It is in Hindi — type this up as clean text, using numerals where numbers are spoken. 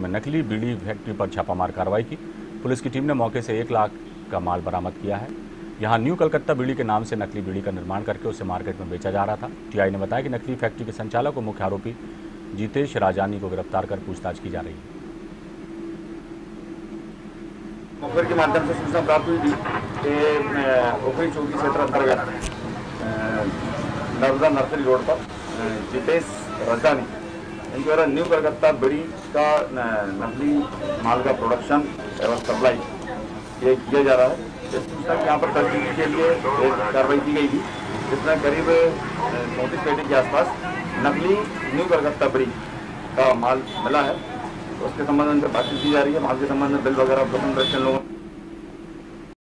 में नकली बीड़ी फैक्ट्री पर छापामार कार्रवाई की। पुलिस की टीम ने मौके से 1 लाख का माल बरामद किया है। यहाँ न्यू कलकत्ता बीड़ी के नाम से नकली बीड़ी का निर्माण करके उसे मार्केट में बेचा जा रहा था। टीआई ने बताया कि नकली फैक्ट्री के संचालक और मुख्य आरोपी जीतेश राजानी को गिरफ्तार कर पूछताछ की जा रही है। मुखबिर के माध्यम से सूचना प्राप्त हुई थी कि ओखरी चौकी क्षेत्र अंतर्गत नर्मदा नर्सरी रोड पर जीतेश राजानी इनके द्वारा न्यू कलकत्ता बीड़ी का नकली माल का प्रोडक्शन एवं सप्लाई ये किया जा रहा है। इस सूचना के यहाँ पर तस्दीक के लिए एक कार्रवाई की गई थी, जिसमें करीब 34 पेटी के आसपास नकली न्यू कलकत्ता बीड़ी का माल मिला है। उसके संबंध में बातचीत की जा रही है। माल के संबंध में बिल वगैरह लोगों